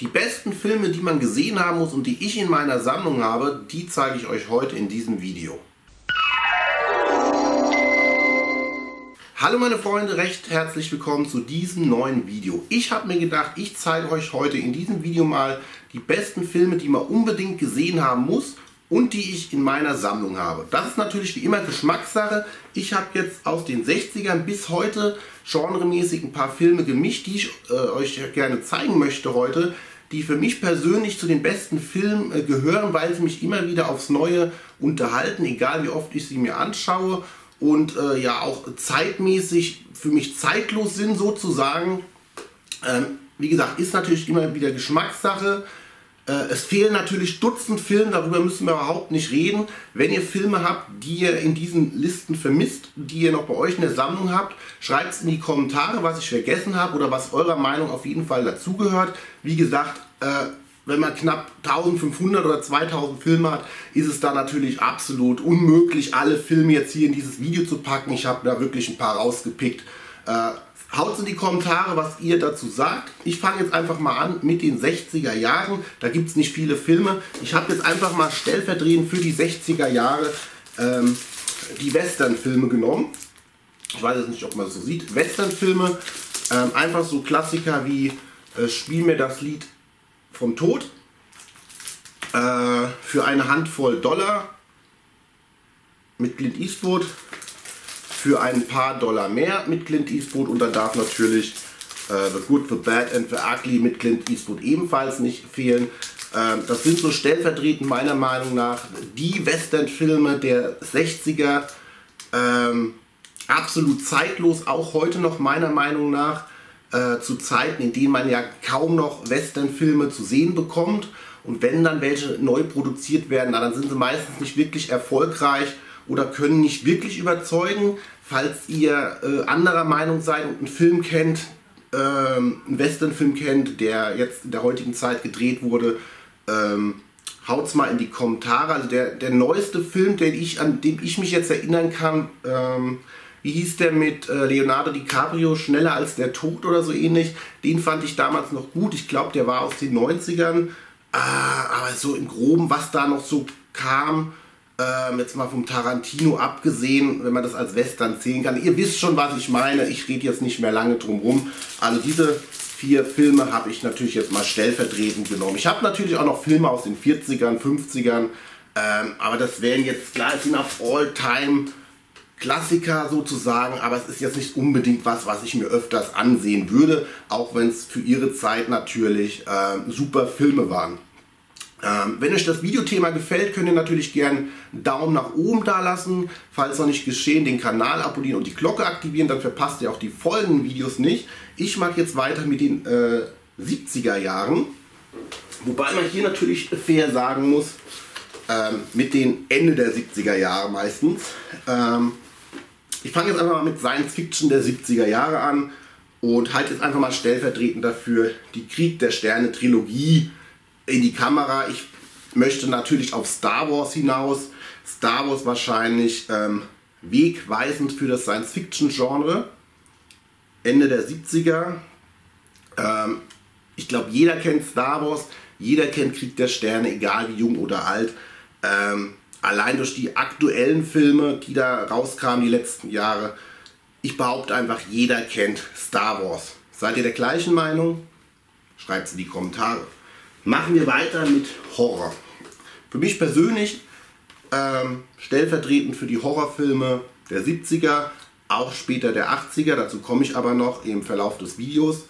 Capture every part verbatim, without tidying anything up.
Die besten Filme, die man gesehen haben muss und die ich in meiner Sammlung habe, die zeige ich euch heute in diesem Video. Hallo meine Freunde, recht herzlich willkommen zu diesem neuen Video. Ich habe mir gedacht, ich zeige euch heute in diesem Video mal die besten Filme, die man unbedingt gesehen haben muss und die ich in meiner Sammlung habe. Das ist natürlich wie immer Geschmackssache. Ich habe jetzt aus den sechzigern bis heute genremäßig ein paar Filme gemischt, die ich äh, euch gerne zeigen möchte heute, die für mich persönlich zu den besten Filmen äh, gehören, weil sie mich immer wieder aufs Neue unterhalten, egal wie oft ich sie mir anschaue und äh, ja auch zeitmäßig für mich zeitlos sind sozusagen. Ähm, wie gesagt, ist natürlich immer wieder Geschmackssache. Es fehlen natürlich Dutzend Filme, darüber müssen wir überhaupt nicht reden. Wenn ihr Filme habt, die ihr in diesen Listen vermisst, die ihr noch bei euch in der Sammlung habt, schreibt es in die Kommentare, was ich vergessen habe oder was eurer Meinung auf jeden Fall dazugehört. Wie gesagt, wenn man knapp eintausendfünfhundert oder zweitausend Filme hat, ist es da natürlich absolut unmöglich, alle Filme jetzt hier in dieses Video zu packen. Ich habe da wirklich ein paar rausgepickt. Haut in die Kommentare, was ihr dazu sagt. Ich fange jetzt einfach mal an mit den sechziger Jahren. Da gibt es nicht viele Filme. Ich habe jetzt einfach mal stellvertretend für die sechziger Jahre ähm, die Western-Filme genommen. Ich weiß jetzt nicht, ob man das so sieht. Western-Filme, ähm, einfach so Klassiker wie äh, Spiel mir das Lied vom Tod, äh, für eine Handvoll Dollar mit Clint Eastwood, für ein paar Dollar mehr mit Clint Eastwood, und dann darf natürlich äh, The Good, The Bad and The Ugly mit Clint Eastwood ebenfalls nicht fehlen. Ähm, das sind so stellvertretend meiner Meinung nach die Western-Filme der sechziger. Ähm, absolut zeitlos, auch heute noch meiner Meinung nach, äh, zu Zeiten, in denen man ja kaum noch Western-Filme zu sehen bekommt. Und wenn dann welche neu produziert werden, dann sind sie meistens nicht wirklich erfolgreich oder können nicht wirklich überzeugen. Falls ihr äh, anderer Meinung seid und einen Film kennt, ähm, einen Western-Film kennt, der jetzt in der heutigen Zeit gedreht wurde, ähm, haut's mal in die Kommentare. Also der, der neueste Film, den ich, an dem ich mich jetzt erinnern kann, ähm, wie hieß der mit äh, Leonardo DiCaprio, Schneller als der Tod oder so ähnlich, den fand ich damals noch gut. Ich glaube, der war aus den neunzigern. Äh, aber so im Groben, was da noch so kam, jetzt mal vom Tarantino abgesehen, wenn man das als Western zählen kann. Ihr wisst schon, was ich meine. Ich rede jetzt nicht mehr lange drum rum. Also diese vier Filme habe ich natürlich jetzt mal stellvertretend genommen. Ich habe natürlich auch noch Filme aus den vierzigern, fünfzigern. Ähm, aber das wären jetzt, klar, es sind auf All-Time-Klassiker sozusagen. Aber es ist jetzt nicht unbedingt was, was ich mir öfters ansehen würde. Auch wenn es für ihre Zeit natürlich ähm, super Filme waren. Ähm, wenn euch das Videothema gefällt, könnt ihr natürlich gerne einen Daumen nach oben da lassen. Falls noch nicht geschehen, den Kanal abonnieren und die Glocke aktivieren, dann verpasst ihr auch die folgenden Videos nicht. Ich mache jetzt weiter mit den äh, siebziger Jahren, wobei man hier natürlich fair sagen muss, ähm, mit den Ende der siebziger Jahre meistens. Ähm, ich fange jetzt einfach mal mit Science Fiction der siebziger Jahre an und halte jetzt einfach mal stellvertretend dafür die Krieg der Sterne Trilogie in die Kamera. Ich möchte natürlich auf Star Wars hinaus. Star Wars wahrscheinlich ähm, wegweisend für das Science-Fiction-Genre. Ende der siebziger. Ähm, ich glaube, jeder kennt Star Wars. Jeder kennt Krieg der Sterne, egal wie jung oder alt. Ähm, allein durch die aktuellen Filme, die da rauskamen die letzten Jahre. Ich behaupte einfach, jeder kennt Star Wars. Seid ihr der gleichen Meinung? Schreibt es in die Kommentare. Machen wir weiter mit Horror. Für mich persönlich ähm, stellvertretend für die Horrorfilme der siebziger, auch später der achtziger, dazu komme ich aber noch im Verlauf des Videos.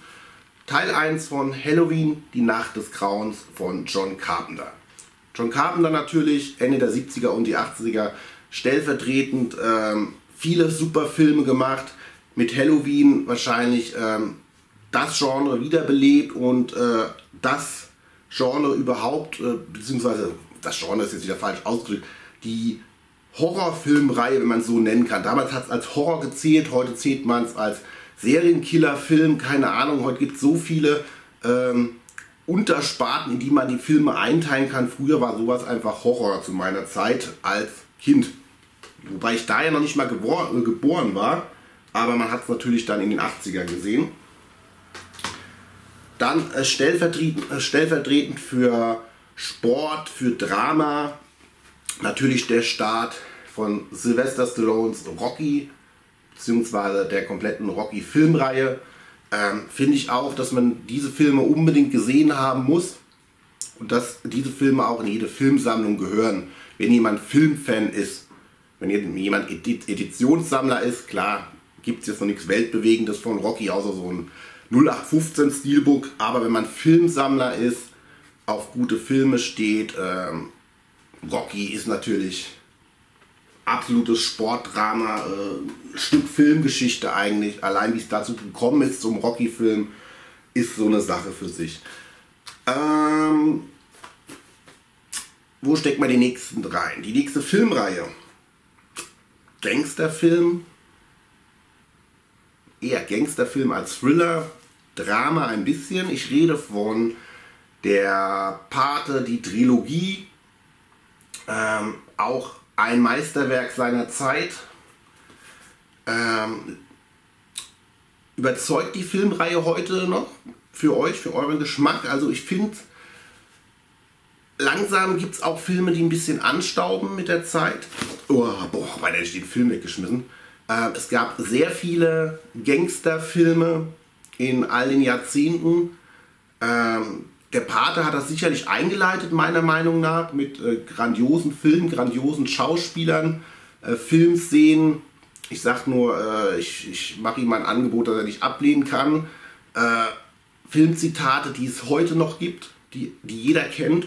Teil eins von Halloween, die Nacht des Grauens von John Carpenter. John Carpenter natürlich, Ende der siebziger und die achtziger, stellvertretend ähm, viele super Filme gemacht. Mit Halloween wahrscheinlich ähm, das Genre wiederbelebt und äh, das Genre überhaupt, äh, beziehungsweise das Genre ist jetzt wieder falsch ausgedrückt, die Horrorfilmreihe, wenn man es so nennen kann. Damals hat es als Horror gezählt, heute zählt man es als Serienkiller-Film, keine Ahnung. Heute gibt es so viele ähm, Untersparten, in die man die Filme einteilen kann. Früher war sowas einfach Horror zu meiner Zeit als Kind. Wobei ich da ja noch nicht mal gebor äh, geboren war, aber man hat es natürlich dann in den achtzigern gesehen. Dann äh, stellvertretend, äh, stellvertretend für Sport, für Drama, natürlich der Start von Sylvester Stallones Rocky, beziehungsweise der kompletten Rocky-Filmreihe. Ähm, finde ich auch, dass man diese Filme unbedingt gesehen haben muss und dass diese Filme auch in jede Filmsammlung gehören. Wenn jemand Filmfan ist, wenn jemand Editionssammler ist, klar, gibt es jetzt noch nichts Weltbewegendes von Rocky, außer so ein null acht fünfzehn Steelbook. Aber wenn man Filmsammler ist, auf gute Filme steht, ähm, Rocky ist natürlich absolutes Sportdrama, äh, Stück Filmgeschichte eigentlich. Allein wie es dazu gekommen ist zum Rocky-Film, ist so eine Sache für sich. Ähm, wo steckt man die nächsten rein? Die nächste Filmreihe. Gangsterfilm. Eher Gangsterfilm als Thriller. Drama ein bisschen. Ich rede von der Pate, die Trilogie. Ähm, auch ein Meisterwerk seiner Zeit. Ähm, überzeugt die Filmreihe heute noch für euch, für euren Geschmack. Also ich finde, langsam gibt es auch Filme, die ein bisschen anstauben mit der Zeit. Oh, boah, weil hätte ich den Film weggeschmissen. Ähm, es gab sehr viele Gangsterfilme in all den Jahrzehnten. Ähm, Der Pate hat das sicherlich eingeleitet, meiner Meinung nach, mit äh, grandiosen Filmen, grandiosen Schauspielern, äh, Filmszenen. Ich sag nur, äh, ich, ich mache ihm ein Angebot, das er nicht ablehnen kann. Äh, Filmzitate, die es heute noch gibt, die, die jeder kennt.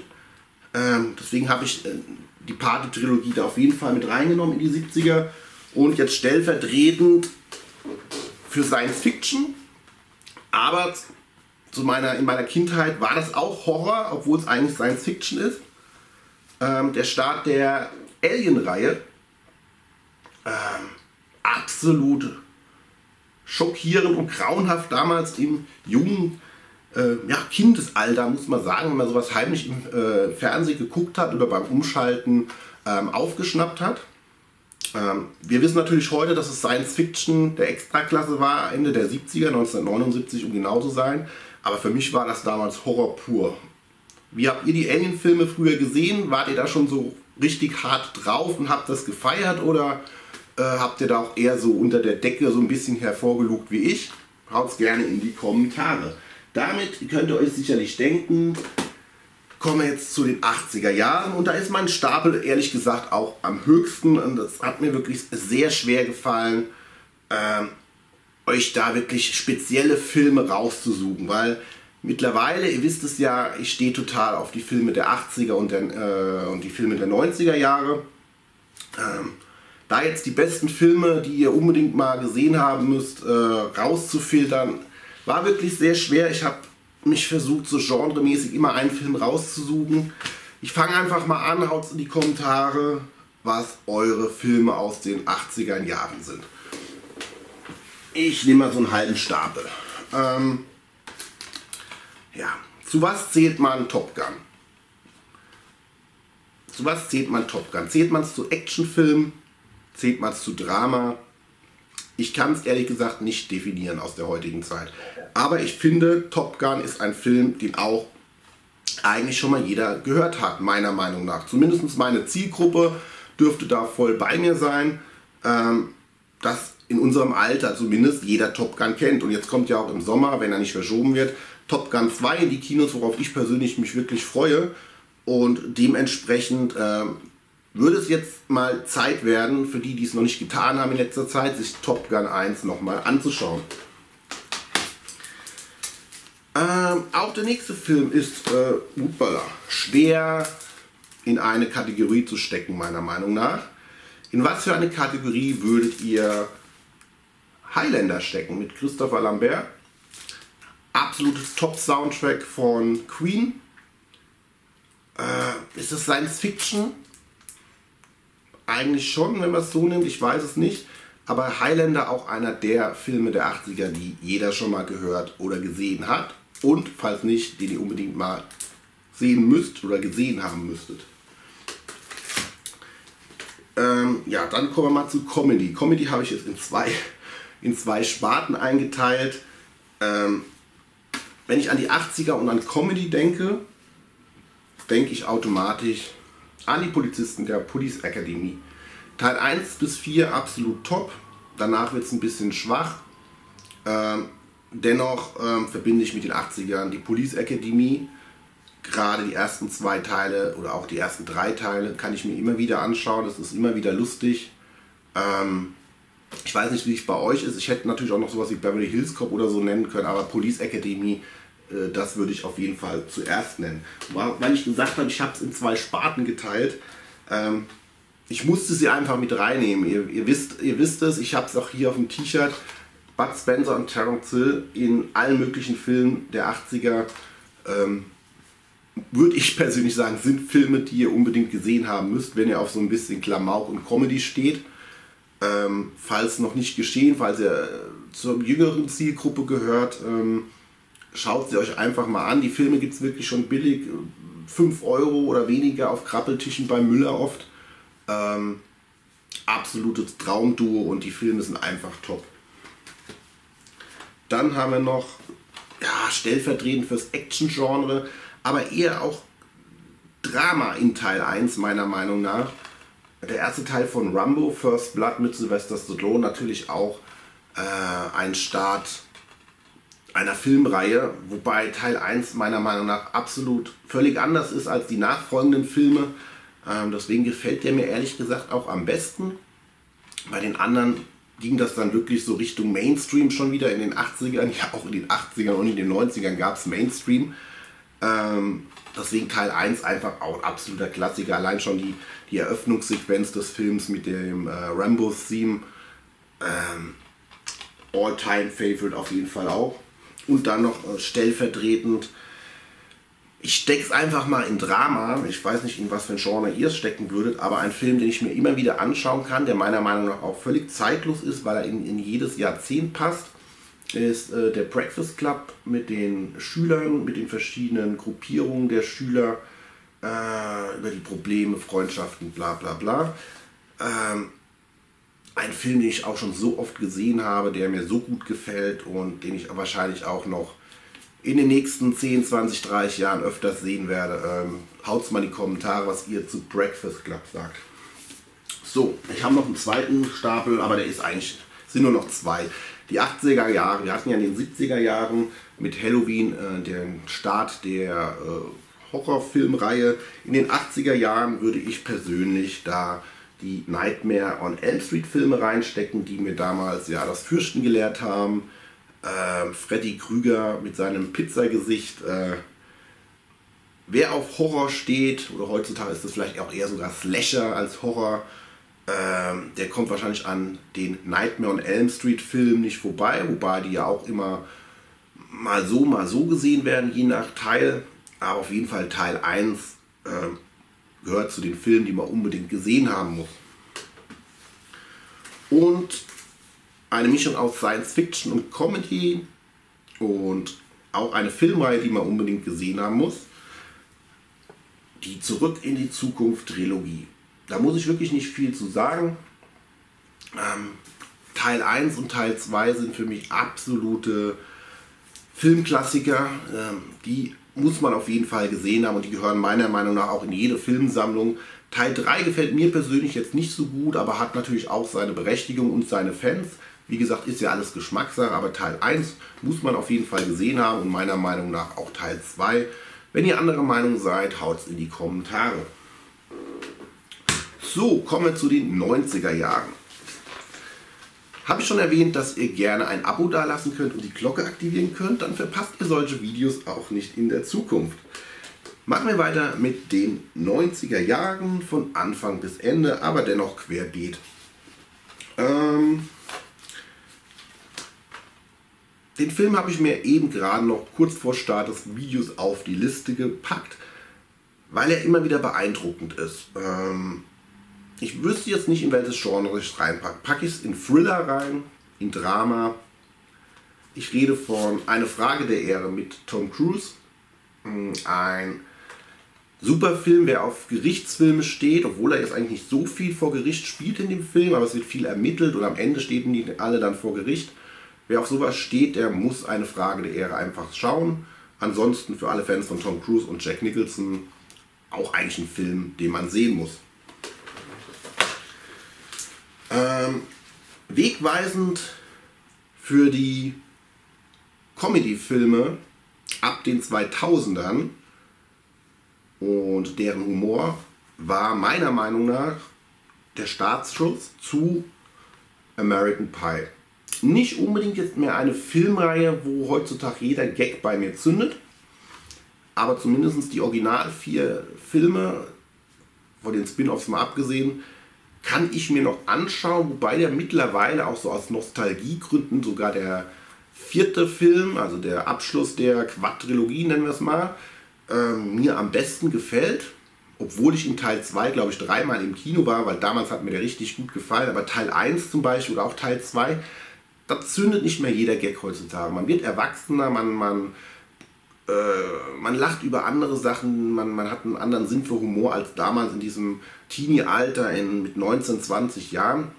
Ähm, deswegen habe ich äh, die Pate-Trilogie da auf jeden Fall mit reingenommen in die siebziger. Und jetzt stellvertretend für Science Fiction, aber Zu meiner, in meiner Kindheit war das auch Horror, obwohl es eigentlich Science Fiction ist. Ähm, der Start der Alien-Reihe. Ähm, absolut schockierend und grauenhaft damals im jungen äh, ja, Kindesalter, muss man sagen, wenn man sowas heimlich im äh, Fernsehen geguckt hat oder beim Umschalten ähm, aufgeschnappt hat. Ähm, wir wissen natürlich heute, dass es Science Fiction der Extraklasse war, Ende der siebziger, neunzehnhundertneunundsiebzig, um genau zu sein. Aber für mich war das damals Horror pur. Wie habt ihr die Alien-Filme früher gesehen? Wart ihr da schon so richtig hart drauf und habt das gefeiert? Oder äh, habt ihr da auch eher so unter der Decke so ein bisschen hervorgelugt wie ich? Haut's gerne in die Kommentare. Damit könnt ihr euch sicherlich denken, kommen wir jetzt zu den achtziger Jahren. Und da ist mein Stapel ehrlich gesagt auch am höchsten. Und das hat mir wirklich sehr schwer gefallen, Ähm, euch da wirklich spezielle Filme rauszusuchen, weil mittlerweile, ihr wisst es ja, ich stehe total auf die Filme der achtziger und, der, äh, und die Filme der neunziger Jahre. Ähm, da jetzt die besten Filme, die ihr unbedingt mal gesehen haben müsst, äh, rauszufiltern, war wirklich sehr schwer. Ich habe mich versucht, so genremäßig immer einen Film rauszusuchen. Ich fange einfach mal an, haut's in die Kommentare, was eure Filme aus den achtzigern Jahren sind. Ich nehme mal so einen halben Stapel. Ähm, ja, zu was zählt man Top Gun? Zu was zählt man Top Gun? Zählt man es zu Actionfilmen? Zählt man es zu Drama? Ich kann es ehrlich gesagt nicht definieren aus der heutigen Zeit. Aber ich finde, Top Gun ist ein Film, den auch eigentlich schon mal jeder gehört hat, meiner Meinung nach. Zumindest meine Zielgruppe dürfte da voll bei mir sein. Ähm, das in unserem Alter zumindest jeder Top Gun kennt. Und jetzt kommt ja auch im Sommer, wenn er nicht verschoben wird, Top Gun zwei in die Kinos, worauf ich persönlich mich wirklich freue. Und dementsprechend äh, würde es jetzt mal Zeit werden, für die, die es noch nicht getan haben in letzter Zeit, sich Top Gun eins nochmal anzuschauen. Ähm, auch der nächste Film ist äh, upala, schwer in eine Kategorie zu stecken, meiner Meinung nach. In was für eine Kategorie würdet ihr Highlander stecken mit Christopher Lambert? Absolutes Top-Soundtrack von Queen. Äh, ist es Science Fiction? Eigentlich schon, wenn man es so nimmt, ich weiß es nicht. Aber Highlander auch einer der Filme der achtziger, die jeder schon mal gehört oder gesehen hat. Und falls nicht, den ihr unbedingt mal sehen müsst oder gesehen haben müsstet. Ähm, ja, dann kommen wir mal zu Comedy. Comedy habe ich jetzt in zwei... in zwei Sparten eingeteilt. Ähm, Wenn ich an die achtziger und an Comedy denke, denke ich automatisch an die Polizisten der Police Academy. Teil eins bis vier absolut top, danach wird es ein bisschen schwach. Ähm, dennoch ähm, verbinde ich mit den achtzigern die Police Academy. Gerade die ersten zwei Teile oder auch die ersten drei Teile kann ich mir immer wieder anschauen. Das ist immer wieder lustig. Ähm, ich weiß nicht, wie es bei euch ist. Ich hätte natürlich auch noch sowas wie Beverly Hills Cop oder so nennen können, aber Police Academy, äh, das würde ich auf jeden Fall zuerst nennen. Weil ich gesagt habe, ich habe es in zwei Sparten geteilt. Ähm, ich musste sie einfach mit reinnehmen. Ihr, ihr, wisst, ihr wisst es, ich habe es auch hier auf dem T-Shirt. Bud Spencer und Terrence Hill in allen möglichen Filmen der achtziger. Ähm, würde ich persönlich sagen, sind Filme, die ihr unbedingt gesehen haben müsst, wenn ihr auf so ein bisschen Klamauk und Comedy steht. Ähm, falls noch nicht geschehen, falls ihr zur jüngeren Zielgruppe gehört, ähm, schaut sie euch einfach mal an. Die Filme gibt es wirklich schon billig, fünf Euro oder weniger auf Krabbeltischen bei Müller oft. Ähm, absolutes Traumduo und die Filme sind einfach top. Dann haben wir noch, ja, stellvertretend fürs Action-Genre, aber eher auch Drama in Teil eins meiner Meinung nach. Der erste Teil von Rambo, First Blood mit Sylvester Stallone, natürlich auch äh, ein Start einer Filmreihe, wobei Teil eins meiner Meinung nach absolut völlig anders ist als die nachfolgenden Filme. Ähm, deswegen gefällt der mir ehrlich gesagt auch am besten. Bei den anderen ging das dann wirklich so Richtung Mainstream schon wieder in den achtzigern. Ja, auch in den achtzigern und in den neunzigern gab es Mainstream. Deswegen Teil eins einfach auch absoluter Klassiker. Allein schon die, die Eröffnungssequenz des Films mit dem äh, Rambo-Theme. Ähm, All-Time-Favorite auf jeden Fall auch. Und dann noch äh, stellvertretend. Ich steck's einfach mal in Drama. Ich weiß nicht, in was für ein Genre ihr es stecken würdet. Aber ein Film, den ich mir immer wieder anschauen kann, der meiner Meinung nach auch völlig zeitlos ist, weil er in, in jedes Jahrzehnt passt, ist äh, der Breakfast Club mit den Schülern, mit den verschiedenen Gruppierungen der Schüler, äh, über die Probleme, Freundschaften, bla bla bla. Ähm, ein Film, den ich auch schon so oft gesehen habe, der mir so gut gefällt und den ich wahrscheinlich auch noch in den nächsten zehn, zwanzig, dreißig Jahren öfters sehen werde. Ähm, haut's mal in die Kommentare, was ihr zu Breakfast Club sagt. So, ich habe noch einen zweiten Stapel, aber der ist eigentlich, sind nur noch zwei. Die achtziger Jahre, wir hatten ja in den siebziger Jahren mit Halloween äh, den Start der äh, Horrorfilmreihe. In den achtziger Jahren würde ich persönlich da die Nightmare on Elm Street Filme reinstecken, die mir damals ja das Fürchten gelehrt haben. Äh, Freddy Krüger mit seinem Pizzagesicht. Äh, wer auf Horror steht, oder heutzutage ist das vielleicht auch eher sogar Slasher als Horror, Ähm, der kommt wahrscheinlich an den Nightmare on Elm Street Film nicht vorbei, wobei die ja auch immer mal so, mal so gesehen werden, je nach Teil. Aber auf jeden Fall Teil eins ähm, gehört zu den Filmen, die man unbedingt gesehen haben muss. Und eine Mischung aus Science Fiction und Comedy und auch eine Filmreihe, die man unbedingt gesehen haben muss. Die Zurück in die Zukunft Trilogie. Da muss ich wirklich nicht viel zu sagen. Ähm, Teil eins und Teil zwei sind für mich absolute Filmklassiker. Ähm, die muss man auf jeden Fall gesehen haben und die gehören meiner Meinung nach auch in jede Filmsammlung. Teil drei gefällt mir persönlich jetzt nicht so gut, aber hat natürlich auch seine Berechtigung und seine Fans. Wie gesagt, ist ja alles Geschmackssache, aber Teil eins muss man auf jeden Fall gesehen haben und meiner Meinung nach auch Teil zwei. Wenn ihr anderer Meinung seid, haut's in die Kommentare. So, kommen wir zu den neunziger Jahren. Habe ich schon erwähnt, dass ihr gerne ein Abo dalassen könnt und die Glocke aktivieren könnt, dann verpasst ihr solche Videos auch nicht in der Zukunft. Machen wir weiter mit den neunziger Jahren von Anfang bis Ende, aber dennoch querbeet. Ähm, den Film habe ich mir eben gerade noch kurz vor Start des Videos auf die Liste gepackt, weil er immer wieder beeindruckend ist. Ähm, Ich wüsste jetzt nicht, in welches Genre ich es reinpacke. Packe ich es in Thriller rein, in Drama. Ich rede von Eine Frage der Ehre mit Tom Cruise. Ein super Film, der auf Gerichtsfilme steht, obwohl er jetzt eigentlich nicht so viel vor Gericht spielt in dem Film, aber es wird viel ermittelt und am Ende stehen die alle dann vor Gericht. Wer auf sowas steht, der muss eine Frage der Ehre einfach schauen. Ansonsten für alle Fans von Tom Cruise und Jack Nicholson auch eigentlich ein Film, den man sehen muss. Ähm, wegweisend für die Comedy-Filme ab den zweitausendern und deren Humor war meiner Meinung nach der Startschuss zu American Pie. Nicht unbedingt jetzt mehr eine Filmreihe, wo heutzutage jeder Gag bei mir zündet, aber zumindest die original vier Filme, von den Spin-Offs mal abgesehen, kann ich mir noch anschauen, wobei der mittlerweile auch so aus Nostalgiegründen sogar der vierte Film, also der Abschluss der Quadrilogie, nennen wir es mal, äh, mir am besten gefällt. Obwohl ich in Teil zwei, glaube ich, dreimal im Kino war, weil damals hat mir der richtig gut gefallen, aber Teil eins zum Beispiel oder auch Teil zwei, da zündet nicht mehr jeder Gag heutzutage. Man wird erwachsener, man, man, äh, man lacht über andere Sachen, man, man hat einen anderen Sinn für Humor als damals in diesem Teenie-Alter in, mit neunzehn, zwanzig Jahren.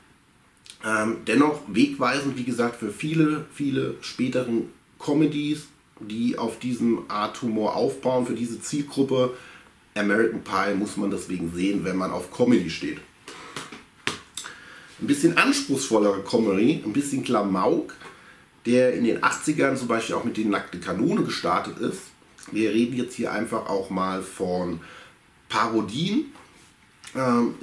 Ähm, dennoch wegweisend, wie gesagt, für viele, viele späteren Comedies, die auf diesem Art Humor aufbauen, für diese Zielgruppe. American Pie muss man deswegen sehen, wenn man auf Comedy steht. Ein bisschen anspruchsvollere Comedy, ein bisschen Klamauk, der in den achtzigern zum Beispiel auch mit den Nackten Kanone gestartet ist. Wir reden jetzt hier einfach auch mal von Parodien. Ähm,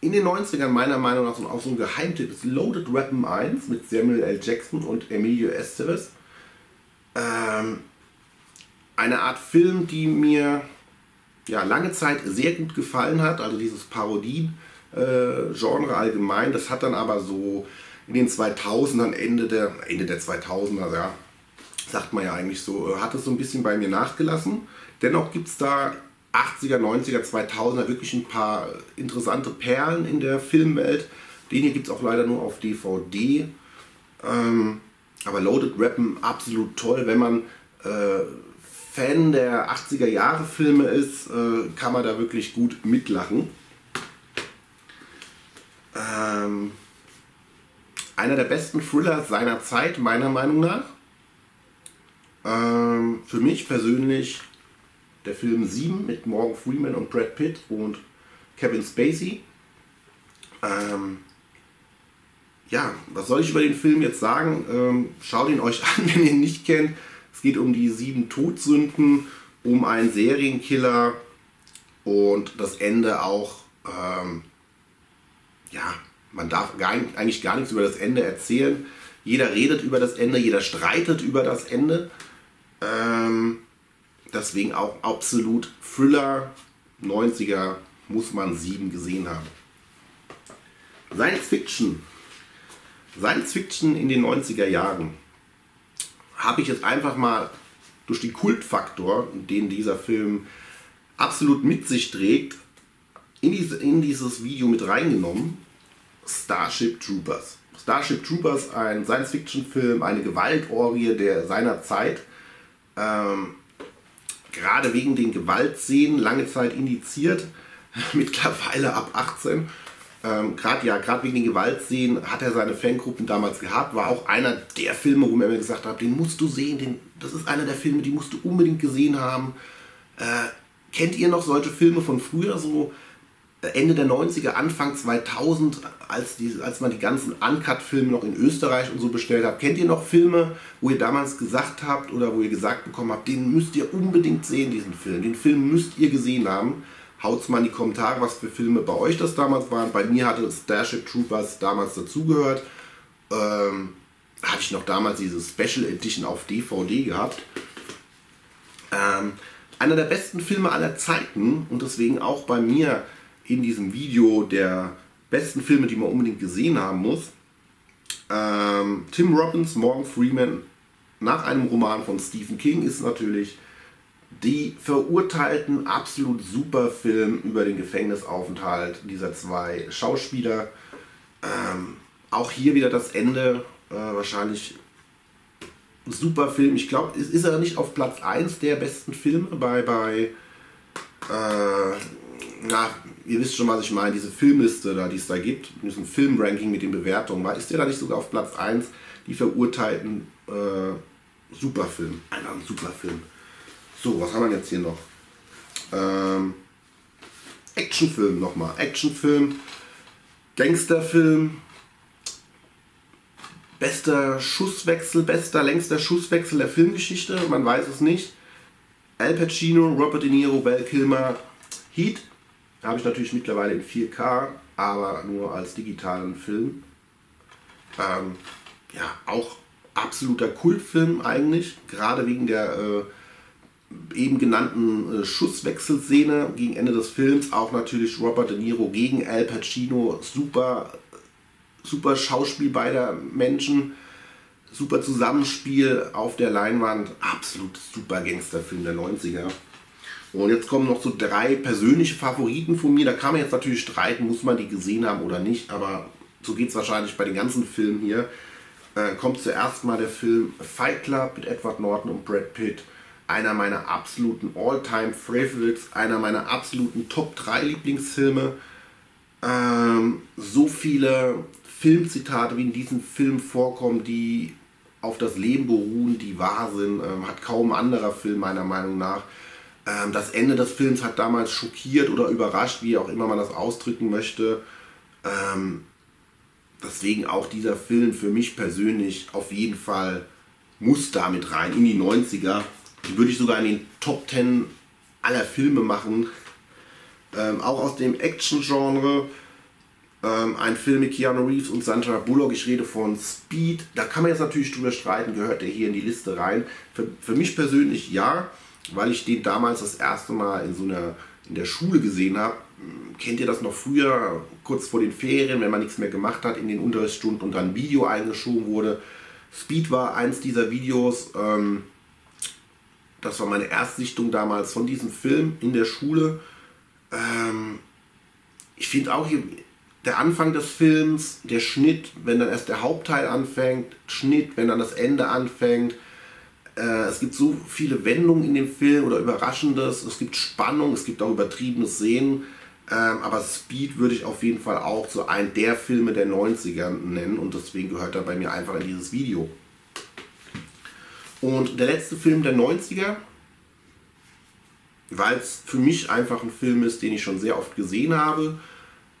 in den neunzigern meiner Meinung nach auch so ein Geheimtipp ist Loaded Weapon eins mit Samuel L. Jackson und Emilio Esteves. Ähm, eine Art Film, die mir ja lange Zeit sehr gut gefallen hat, also dieses Parodien-Genre äh, allgemein. Das hat dann aber so in den zweitausendern, Ende der, Ende der zweitausender, ja, sagt man ja eigentlich so, hat es so ein bisschen bei mir nachgelassen. Dennoch gibt es da achtziger, neunziger, zweitausender wirklich ein paar interessante Perlen in der Filmwelt. Den hier gibt es auch leider nur auf D V D. Ähm, aber Loaded Weapon absolut toll, wenn man äh, Fan der achtziger Jahre Filme ist, äh, kann man da wirklich gut mitlachen. Ähm, einer der besten Thriller seiner Zeit, meiner Meinung nach. Ähm, für mich persönlich der Film sieben mit Morgan Freeman und Brad Pitt und Kevin Spacey. Ähm, ja, was soll ich über den Film jetzt sagen? Ähm, schaut ihn euch an, wenn ihr ihn nicht kennt. Es geht um die sieben Todsünden, um einen Serienkiller und das Ende auch, ähm, ja, man darf gar, eigentlich gar nichts über das Ende erzählen. Jeder redet über das Ende, jeder streitet über das Ende. Ähm, deswegen auch absolut Thriller, neunziger muss man sieben gesehen haben. Science Fiction. Science Fiction in den neunziger Jahren. Habe ich jetzt einfach mal durch den Kultfaktor, den dieser Film absolut mit sich trägt, in, diese, in dieses Video mit reingenommen. Starship Troopers. Starship Troopers, ein Science-Fiction-Film, eine Gewaltorgie der seiner Zeit. Ähm, gerade wegen den Gewaltszenen, lange Zeit indiziert, mittlerweile ab achtzehn. Ähm, gerade ja, gerade wegen den Gewaltszenen hat er seine Fangruppen damals gehabt, war auch einer der Filme, wo mir gesagt hat, den musst du sehen, den, das ist einer der Filme, die musst du unbedingt gesehen haben. Äh, kennt ihr noch solche Filme von früher, so Ende der neunziger, Anfang zweitausend, als, die, als man die ganzen Uncut-Filme noch in Österreich und so bestellt hat? Kennt ihr noch Filme, wo ihr damals gesagt habt oder wo ihr gesagt bekommen habt, den müsst ihr unbedingt sehen, diesen Film, den Film müsst ihr gesehen haben? Haut's mal in die Kommentare, was für Filme bei euch das damals waren. Bei mir hatte Starship Troopers damals dazugehört. Ähm, hatte ich noch damals diese Special Edition auf D V D gehabt. Ähm, einer der besten Filme aller Zeiten und deswegen auch bei mir in diesem Video der besten Filme, die man unbedingt gesehen haben muss. Ähm, Tim Robbins, Morgan Freeman, nach einem Roman von Stephen King ist natürlich Die Verurteilten, absolut super Film über den Gefängnisaufenthalt dieser zwei Schauspieler. Ähm, auch hier wieder das Ende, äh, wahrscheinlich super Film. Ich glaube, ist, ist er nicht auf Platz eins der besten Filme bei, bei äh, na, ihr wisst schon, was ich meine, diese Filmliste, da, die es da gibt, diesen Filmranking mit den Bewertungen, war, ist der da nicht sogar auf Platz eins, die verurteilten äh, Superfilm. Einfach ein Superfilm. So, was haben wir jetzt hier noch? Ähm, Actionfilm nochmal. Actionfilm, Gangsterfilm, bester Schusswechsel, bester, längster Schusswechsel der Filmgeschichte, man weiß es nicht. Al Pacino, Robert De Niro, Val Kilmer, Heat. Habe ich natürlich mittlerweile in vier K, aber nur als digitalen Film. Ähm, ja, auch absoluter Kultfilm eigentlich, gerade wegen der äh, eben genannten äh, Schusswechselszene gegen Ende des Films. Auch natürlich Robert De Niro gegen Al Pacino, super, super Schauspiel beider Menschen, super Zusammenspiel auf der Leinwand, absolut super Gangsterfilm der neunziger. Und jetzt kommen noch so drei persönliche Favoriten von mir. Da kann man jetzt natürlich streiten, muss man die gesehen haben oder nicht. Aber so geht es wahrscheinlich bei den ganzen Filmen hier. Äh, kommt zuerst mal der Film Fight Club mit Edward Norton und Brad Pitt. Einer meiner absoluten All-Time-Favorites. Einer meiner absoluten Top drei Lieblingsfilme. Ähm, so viele Filmzitate, wie in diesem Film vorkommen, die auf das Leben beruhen, die wahr sind. Ähm, hat kaum ein anderer Film meiner Meinung nach. Das Ende des Films hat damals schockiert oder überrascht, wie auch immer man das ausdrücken möchte. Ähm, deswegen auch dieser Film für mich persönlich auf jeden Fall muss damit rein, in die neunziger. Die würde ich sogar in den Top zehn aller Filme machen. Ähm, auch aus dem Action-Genre. Ähm, ein Film mit Keanu Reeves und Sandra Bullock. Ich rede von Speed. Da kann man jetzt natürlich drüber streiten, gehört der hier in die Liste rein. Für, für mich persönlich ja. Weil ich den damals das erste Mal in so einer, in der Schule gesehen habe. Kennt ihr das noch früher, kurz vor den Ferien, wenn man nichts mehr gemacht hat, in den Unterrichtsstunden und dann ein Video eingeschoben wurde. Speed war eins dieser Videos, ähm, das war meine Erstsichtung damals von diesem Film in der Schule. Ähm, ich finde auch hier, der Anfang des Films, der Schnitt, wenn dann erst der Hauptteil anfängt, Schnitt, wenn dann das Ende anfängt, es gibt so viele Wendungen in dem Film oder Überraschendes, es gibt Spannung, es gibt auch übertriebenes Szenen, aber Speed würde ich auf jeden Fall auch zu einem der Filme der neunziger nennen und deswegen gehört er bei mir einfach in dieses Video. Und der letzte Film der neunziger, weil es für mich einfach ein Film ist, den ich schon sehr oft gesehen habe,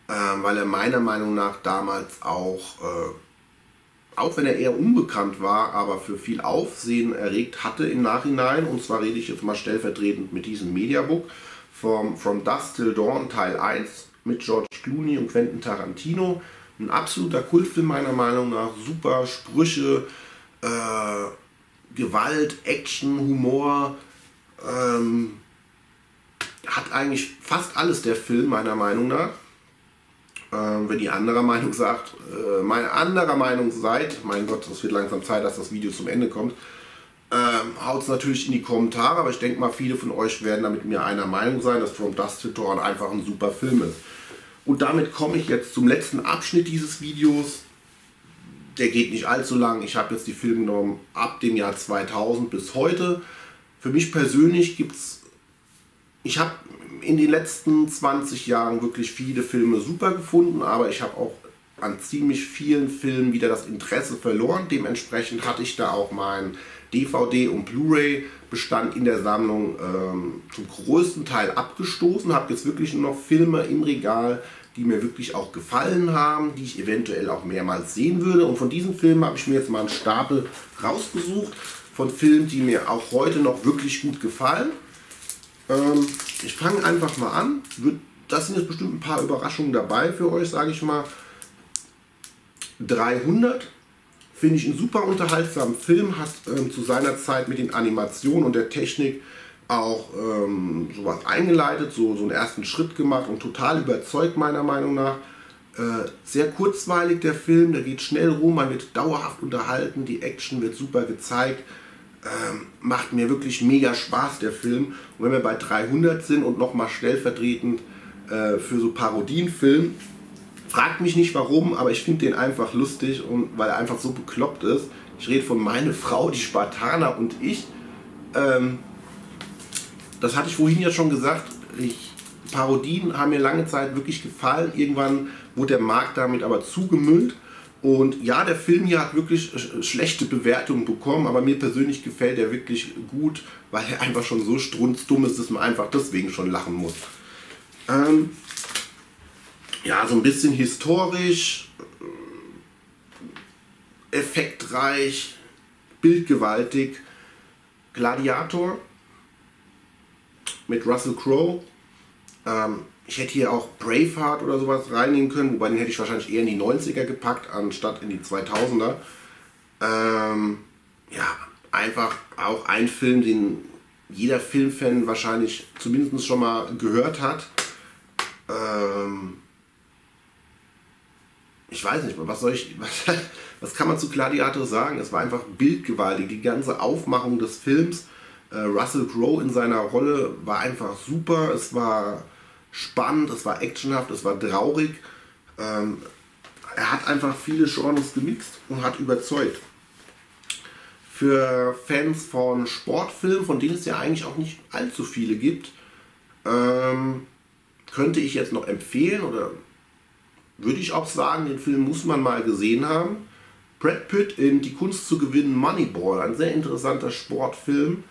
weil er meiner Meinung nach damals auch... auch wenn er eher unbekannt war, aber für viel Aufsehen erregt hatte im Nachhinein. Und zwar rede ich jetzt mal stellvertretend mit diesem Mediabook vom From Dusk Till Dawn Teil eins mit George Clooney und Quentin Tarantino. Ein absoluter Kultfilm meiner Meinung nach. Super Sprüche, äh, Gewalt, Action, Humor. Ähm, hat eigentlich fast alles der Film meiner Meinung nach. Ähm, wenn ihr anderer Meinung sagt, äh, meine anderer Meinung seid, mein Gott, es wird langsam Zeit, dass das Video zum Ende kommt, ähm, haut es natürlich in die Kommentare, aber ich denke mal, viele von euch werden da mit mir einer Meinung sein, dass From Dusk Till Dawn einfach ein super Film ist. Und damit komme ich jetzt zum letzten Abschnitt dieses Videos. Der geht nicht allzu lang, ich habe jetzt die Filme genommen ab dem Jahr zweitausend bis heute. Für mich persönlich gibt es, ich habe... in den letzten zwanzig Jahren wirklich viele Filme super gefunden, aber ich habe auch an ziemlich vielen Filmen wieder das Interesse verloren. Dementsprechend hatte ich da auch meinen D V D- und Blu-ray-Bestand in der Sammlung ähm, zum größten Teil abgestoßen. Habe jetzt wirklich nur noch Filme im Regal, die mir wirklich auch gefallen haben, die ich eventuell auch mehrmals sehen würde. Und von diesen Filmen habe ich mir jetzt mal einen Stapel rausgesucht, von Filmen, die mir auch heute noch wirklich gut gefallen. Ich fange einfach mal an. Das sind jetzt bestimmt ein paar Überraschungen dabei für euch, sage ich mal. dreihundert finde ich einen super unterhaltsamen Film, hat ähm, zu seiner Zeit mit den Animationen und der Technik auch ähm, sowas eingeleitet, so, so einen ersten Schritt gemacht und total überzeugt meiner Meinung nach. Äh, sehr kurzweilig der Film, der geht schnell rum, man wird dauerhaft unterhalten, die Action wird super gezeigt. Ähm, macht mir wirklich mega Spaß, der Film. Und wenn wir bei dreihundert sind und nochmal stellvertretend äh, für so Parodienfilm, fragt mich nicht warum, aber ich finde den einfach lustig, und weil er einfach so bekloppt ist. Ich rede von Meine Frau, die Spartaner und ich. Ähm, das hatte ich vorhin ja schon gesagt. Ich Parodien haben mir lange Zeit wirklich gefallen. Irgendwann wurde der Markt damit aber zugemüllt. Und ja, der Film hier hat wirklich schlechte Bewertungen bekommen, aber mir persönlich gefällt er wirklich gut, weil er einfach schon so strunzdumm ist, dass man einfach deswegen schon lachen muss. Ähm ja, so ein bisschen historisch, effektreich, bildgewaltig. Gladiator mit Russell Crowe. Ähm Ich hätte hier auch Braveheart oder sowas reinnehmen können, wobei den hätte ich wahrscheinlich eher in die neunziger gepackt, anstatt in die zweitausender. Ähm, ja, einfach auch ein Film, den jeder Filmfan wahrscheinlich zumindest schon mal gehört hat. Ähm, ich weiß nicht mal, was soll ich, was, was kann man zu Gladiator sagen? Es war einfach bildgewaltig, die ganze Aufmachung des Films. Äh, Russell Crowe in seiner Rolle war einfach super, es war spannend, es war actionhaft, es war traurig. Ähm, er hat einfach viele Genres gemixt und hat überzeugt. Für Fans von Sportfilmen, von denen es ja eigentlich auch nicht allzu viele gibt, ähm, könnte ich jetzt noch empfehlen oder würde ich auch sagen, den Film muss man mal gesehen haben. Brad Pitt in Die Kunst zu gewinnen, Moneyball, ein sehr interessanter Sportfilm,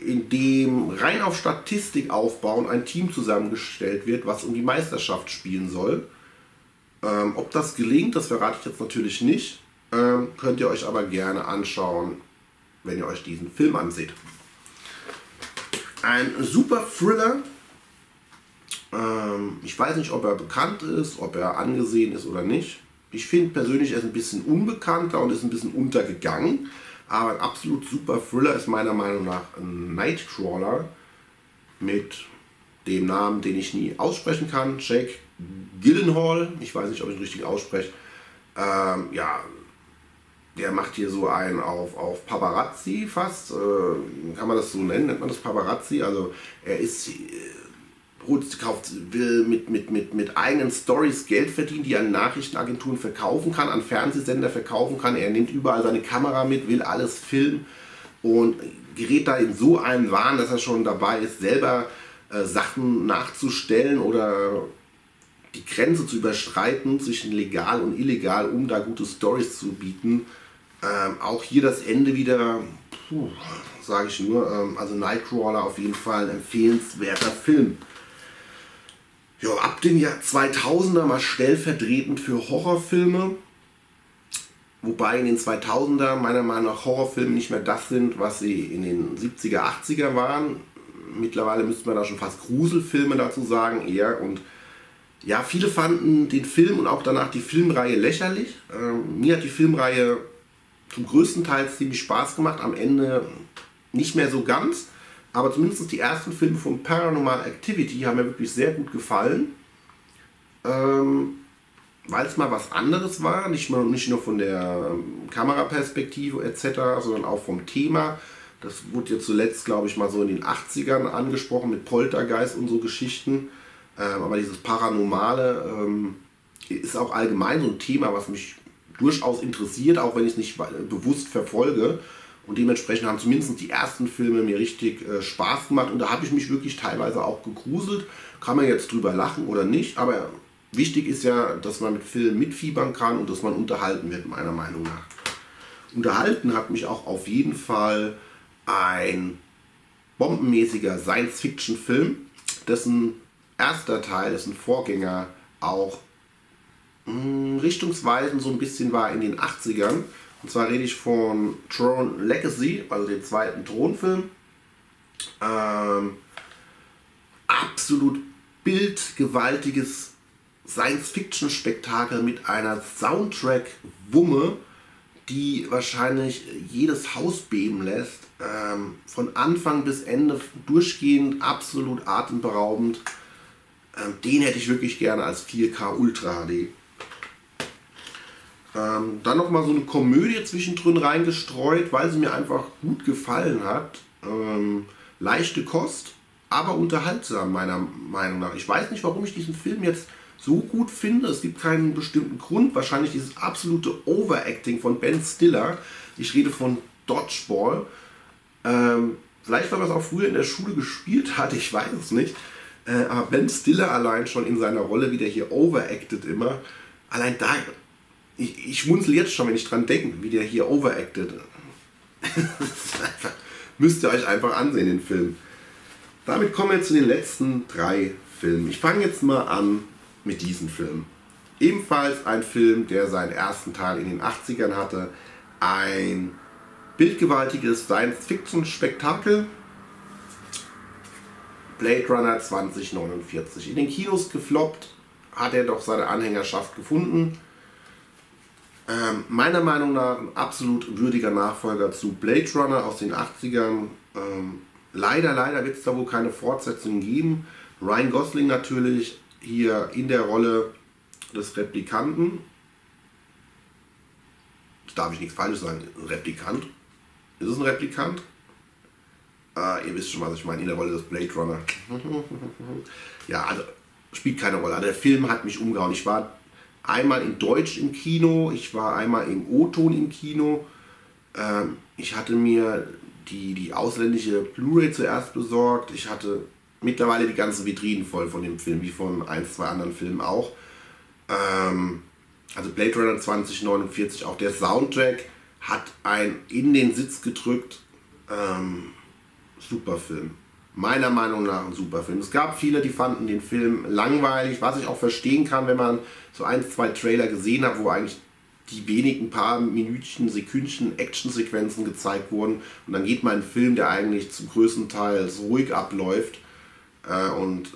in dem rein auf Statistik aufbauen ein Team zusammengestellt wird, was um die Meisterschaft spielen soll. Ähm, ob das gelingt, das verrate ich jetzt natürlich nicht. Ähm, könnt ihr euch aber gerne anschauen, wenn ihr euch diesen Film anseht. Ein super Thriller. Ähm, ich weiß nicht, ob er bekannt ist, ob er angesehen ist oder nicht. Ich finde persönlich, er ist ein bisschen unbekannter und ist ein bisschen untergegangen. Aber ein absolut super Thriller ist meiner Meinung nach ein Nightcrawler mit dem Namen, den ich nie aussprechen kann, Jake Gyllenhaal. Ich weiß nicht, ob ich ihn richtig ausspreche. Ähm, ja, der macht hier so einen auf, auf Paparazzi fast. Äh, kann man das so nennen? Nennt man das Paparazzi? Also er ist, äh, kauft, will mit, mit, mit, mit eigenen Stories Geld verdienen, die er an Nachrichtenagenturen verkaufen kann, an Fernsehsender verkaufen kann. Er nimmt überall seine Kamera mit, will alles filmen und gerät da in so einen Wahn, dass er schon dabei ist, selber äh, Sachen nachzustellen oder die Grenze zu überschreiten zwischen legal und illegal, um da gute Stories zu bieten. Ähm, auch hier das Ende wieder, sage ich nur, ähm, also Nightcrawler auf jeden Fall ein empfehlenswerter Film. Jo, ab dem Jahr zweitausender mal stellvertretend für Horrorfilme, wobei in den zweitausender meiner Meinung nach Horrorfilme nicht mehr das sind, was sie in den siebziger, achtziger waren. Mittlerweile müsste man da schon fast Gruselfilme dazu sagen eher. Und ja, viele fanden den Film und auch danach die Filmreihe lächerlich. Ähm, mir hat die Filmreihe zum größten Teil ziemlich Spaß gemacht, am Ende nicht mehr so ganz. Aber zumindest die ersten Filme von Paranormal Activity haben mir wirklich sehr gut gefallen, ähm, weil es mal was anderes war, nicht, mal, nicht nur von der Kameraperspektive et cetera, sondern auch vom Thema. Das wurde jetzt zuletzt, glaube ich, mal so in den achtzigern angesprochen mit Poltergeist und so Geschichten. Ähm, aber dieses Paranormale ähm, ist auch allgemein so ein Thema, was mich durchaus interessiert, auch wenn ich es nicht bewusst verfolge. Und dementsprechend haben zumindest die ersten Filme mir richtig äh, Spaß gemacht. Und da habe ich mich wirklich teilweise auch gegruselt. Kann man jetzt drüber lachen oder nicht. Aber wichtig ist ja, dass man mit Filmen mitfiebern kann und dass man unterhalten wird, meiner Meinung nach. Unterhalten hat mich auch auf jeden Fall ein bombenmäßiger Science-Fiction-Film, dessen erster Teil, dessen Vorgänger auch mh, richtungsweisend so ein bisschen war in den achtzigern. Und zwar rede ich von Tron Legacy, also den zweiten Thronfilm. Ähm, absolut bildgewaltiges Science-Fiction-Spektakel mit einer Soundtrack-Wumme, die wahrscheinlich jedes Haus beben lässt. Ähm, von Anfang bis Ende durchgehend, absolut atemberaubend. Ähm, den hätte ich wirklich gerne als vier K Ultra H D. Ähm, dann nochmal so eine Komödie zwischendrin reingestreut, weil sie mir einfach gut gefallen hat. Ähm, leichte Kost, aber unterhaltsam meiner Meinung nach. Ich weiß nicht, warum ich diesen Film jetzt so gut finde. Es gibt keinen bestimmten Grund. Wahrscheinlich dieses absolute Overacting von Ben Stiller. Ich rede von Dodgeball. Ähm, vielleicht, weil man es auch früher in der Schule gespielt hat, ich weiß es nicht. Äh, aber Ben Stiller allein schon in seiner Rolle, wie der hier overacted immer, allein da, ich, ich schmunzel jetzt schon, wenn ich dran denke, wie der hier overacted. Müsst ihr euch einfach ansehen, den Film. Damit kommen wir zu den letzten drei Filmen. Ich fange jetzt mal an mit diesem Film. Ebenfalls ein Film, der seinen ersten Teil in den achtzigern hatte. Ein bildgewaltiges Science-Fiction-Spektakel. Blade Runner zwanzig neunundvierzig. In den Kinos gefloppt, hat er doch seine Anhängerschaft gefunden. Ähm, meiner Meinung nach ein absolut würdiger Nachfolger zu Blade Runner aus den achtzigern. Ähm, leider, leider wird es da wohl keine Fortsetzung geben. Ryan Gosling natürlich hier in der Rolle des Replikanten. Darf ich nichts Falsches sagen? Ein Replikant? Ist es ein Replikant? Äh, ihr wisst schon, was ich meine. In der Rolle des Blade Runner. Ja, also spielt keine Rolle. Also, der Film hat mich umgehauen. Ich war einmal in Deutsch im Kino, ich war einmal im O-Ton im Kino. Ähm, ich hatte mir die, die ausländische Blu-ray zuerst besorgt. Ich hatte mittlerweile die ganzen Vitrinen voll von dem Film, wie von ein, zwei anderen Filmen auch. Ähm, also Blade Runner zwanzig neunundvierzig, auch der Soundtrack hat einen in den Sitz gedrückt. Ähm, super Film. Meiner Meinung nach ein super Film. Es gab viele, die fanden den Film langweilig, was ich auch verstehen kann, wenn man so ein, zwei Trailer gesehen hat, wo eigentlich die wenigen paar Minütchen, Sekündchen, Actionsequenzen gezeigt wurden. Und dann geht man in einen Film, der eigentlich zum größten Teil ruhig abläuft. Äh, und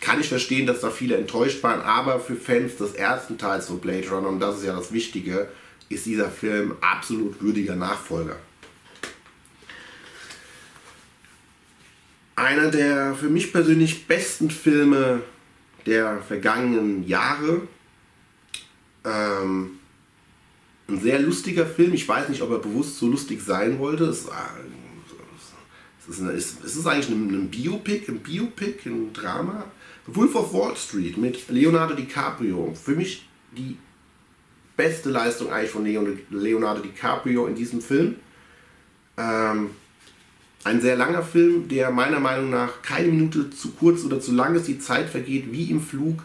kann ich verstehen, dass da viele enttäuscht waren, aber für Fans des ersten Teils von Blade Runner, und das ist ja das Wichtige, ist dieser Film absolut würdiger Nachfolger. Einer der für mich persönlich besten Filme der vergangenen Jahre. Ähm, ein sehr lustiger Film. Ich weiß nicht, ob er bewusst so lustig sein wollte. Es, es, ist, eine, es ist eigentlich ein, ein Biopic, ein Biopic, ein Drama. Wolf of Wall Street mit Leonardo DiCaprio. Für mich die beste Leistung eigentlich von Leonardo DiCaprio in diesem Film. Ähm, ein sehr langer Film, der meiner Meinung nach keine Minute zu kurz oder zu lang ist. Die Zeit vergeht wie im Flug.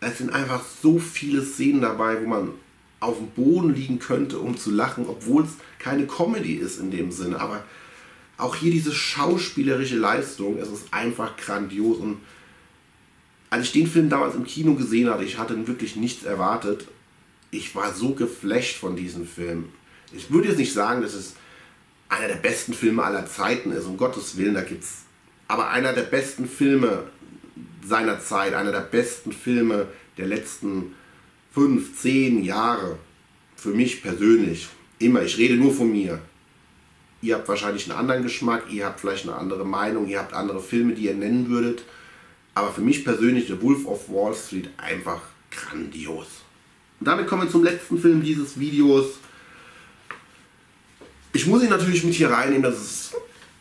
Es sind einfach so viele Szenen dabei, wo man auf dem Boden liegen könnte, um zu lachen, obwohl es keine Comedy ist in dem Sinne. Aber auch hier diese schauspielerische Leistung, es ist einfach grandios. Und als ich den Film damals im Kino gesehen hatte, ich hatte wirklich nichts erwartet. Ich war so geflasht von diesem Film. Ich würde jetzt nicht sagen, dass es einer der besten Filme aller Zeiten ist, um Gottes Willen, da gibt's. Aber einer der besten Filme seiner Zeit, einer der besten Filme der letzten fünf, zehn Jahre. Für mich persönlich. Immer, ich rede nur von mir. Ihr habt wahrscheinlich einen anderen Geschmack, ihr habt vielleicht eine andere Meinung, ihr habt andere Filme, die ihr nennen würdet. Aber für mich persönlich The Wolf of Wall Street einfach grandios. Und damit kommen wir zum letzten Film dieses Videos. Ich muss ihn natürlich mit hier reinnehmen. Das ist,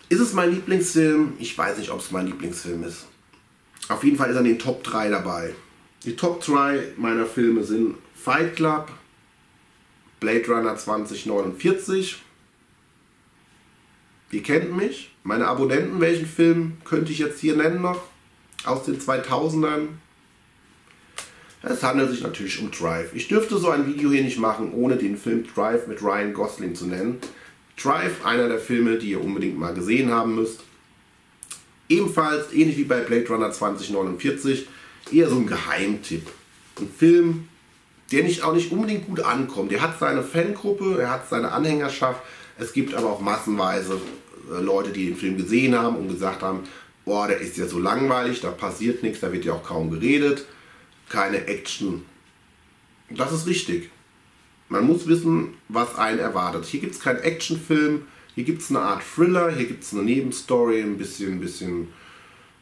ist es mein Lieblingsfilm? Ich weiß nicht, ob es mein Lieblingsfilm ist. Auf jeden Fall ist er in den Top drei dabei. Die Top drei meiner Filme sind Fight Club, Blade Runner zwanzig neunundvierzig. Ihr kennt mich. Meine Abonnenten, welchen Film könnte ich jetzt hier nennen noch? Aus den zweitausendern. Es handelt sich natürlich um Drive. Ich dürfte so ein Video hier nicht machen, ohne den Film Drive mit Ryan Gosling zu nennen. Drive, einer der Filme, die ihr unbedingt mal gesehen haben müsst. Ebenfalls, ähnlich wie bei Blade Runner zwanzig neunundvierzig, eher so ein Geheimtipp. Ein Film, der nicht, auch nicht unbedingt gut ankommt. Er hat seine Fangruppe, er hat seine Anhängerschaft. Es gibt aber auch massenweise Leute, die den Film gesehen haben und gesagt haben, boah, der ist ja so langweilig, da passiert nichts, da wird ja auch kaum geredet. Keine Action. Das ist richtig. Man muss wissen, was einen erwartet. Hier gibt es keinen Actionfilm, hier gibt es eine Art Thriller, hier gibt es eine Nebenstory, ein bisschen, ein bisschen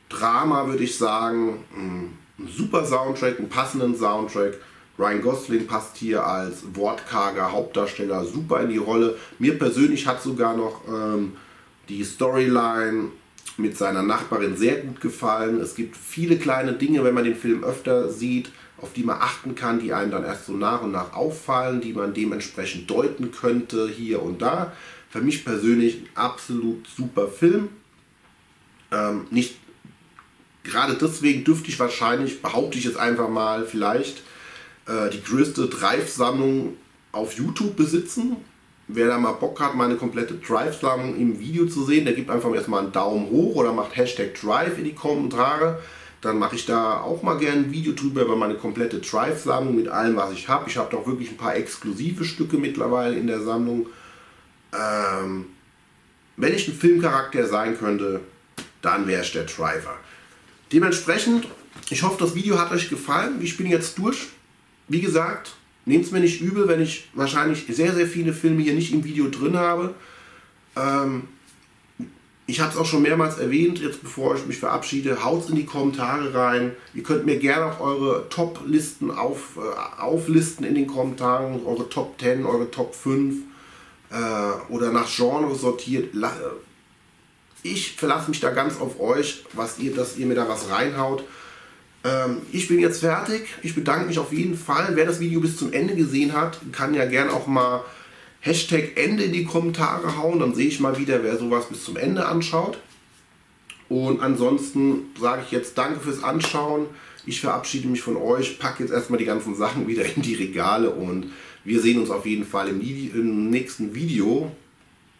Drama, würde ich sagen. Ein super Soundtrack, einen passenden Soundtrack. Ryan Gosling passt hier als wortkarger Hauptdarsteller super in die Rolle. Mir persönlich hat sogar noch ähm, die Storyline mit seiner Nachbarin sehr gut gefallen. Es gibt viele kleine Dinge, wenn man den Film öfter sieht, auf die man achten kann, die einem dann erst so nach und nach auffallen, die man dementsprechend deuten könnte, hier und da. Für mich persönlich ein absolut super Film. Ähm, nicht gerade deswegen dürfte ich wahrscheinlich, behaupte ich jetzt einfach mal, vielleicht äh, die größte Drive-Sammlung auf YouTube besitzen. Wer da mal Bock hat, meine komplette Drive-Sammlung im Video zu sehen, der gibt einfach erstmal einen Daumen hoch oder macht Hashtag Drive in die Kommentare. Dann mache ich da auch mal gerne ein Video drüber über meine komplette Drive-Sammlung mit allem, was ich habe. Ich habe doch wirklich ein paar exklusive Stücke mittlerweile in der Sammlung. Ähm, wenn ich ein Filmcharakter sein könnte, dann wäre ich der Driver. Dementsprechend, ich hoffe, das Video hat euch gefallen. Ich bin jetzt durch. Wie gesagt, nehmt es mir nicht übel, wenn ich wahrscheinlich sehr, sehr viele Filme hier nicht im Video drin habe. Ähm, ich habe es auch schon mehrmals erwähnt, jetzt bevor ich mich verabschiede, haut in die Kommentare rein. Ihr könnt mir gerne auch eure Top-Listen auf, äh, auflisten in den Kommentaren, eure Top zehn, eure Top fünf äh, oder nach Genre sortiert. Ich verlasse mich da ganz auf euch, was ihr, dass ihr mir da was reinhaut. Ich bin jetzt fertig. Ich bedanke mich auf jeden Fall. Wer das Video bis zum Ende gesehen hat, kann ja gerne auch mal Hashtag Ende in die Kommentare hauen. Dann sehe ich mal wieder, wer sowas bis zum Ende anschaut. Und ansonsten sage ich jetzt danke fürs Anschauen. Ich verabschiede mich von euch, packe jetzt erstmal die ganzen Sachen wieder in die Regale und wir sehen uns auf jeden Fall im, im nächsten Video.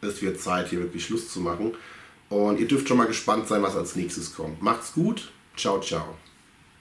Es wird Zeit, hier wirklich Schluss zu machen. Und ihr dürft schon mal gespannt sein, was als nächstes kommt. Macht's gut. Ciao, ciao.